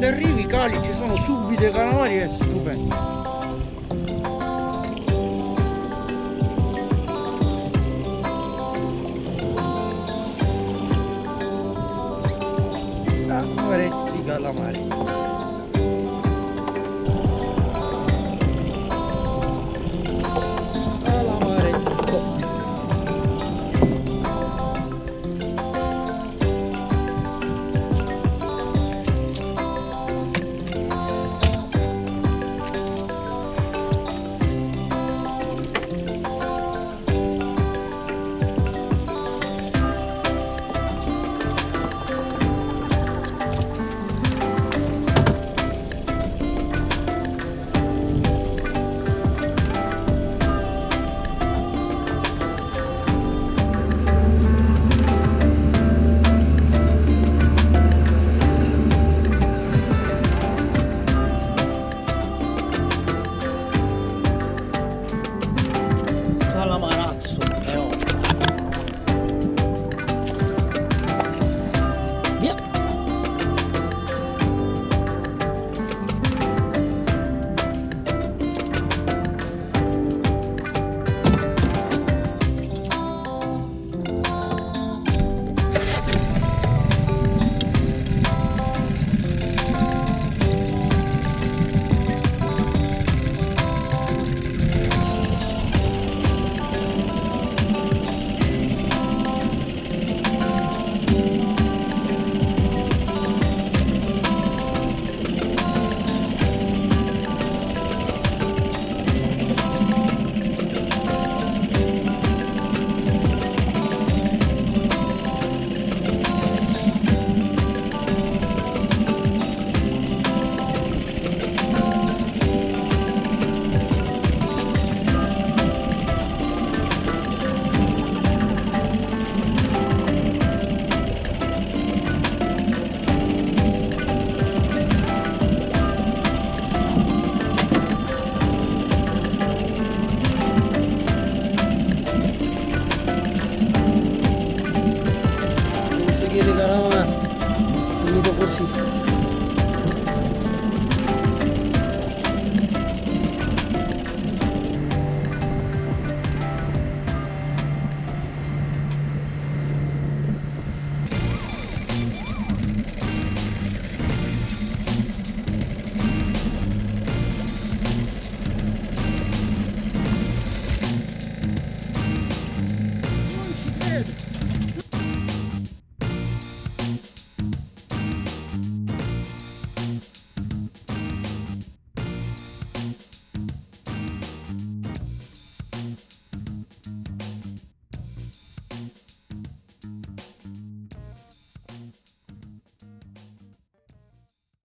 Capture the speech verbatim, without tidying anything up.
quando arrivi i calici sono subito i calamari, è stupendo. Camaretti calamari.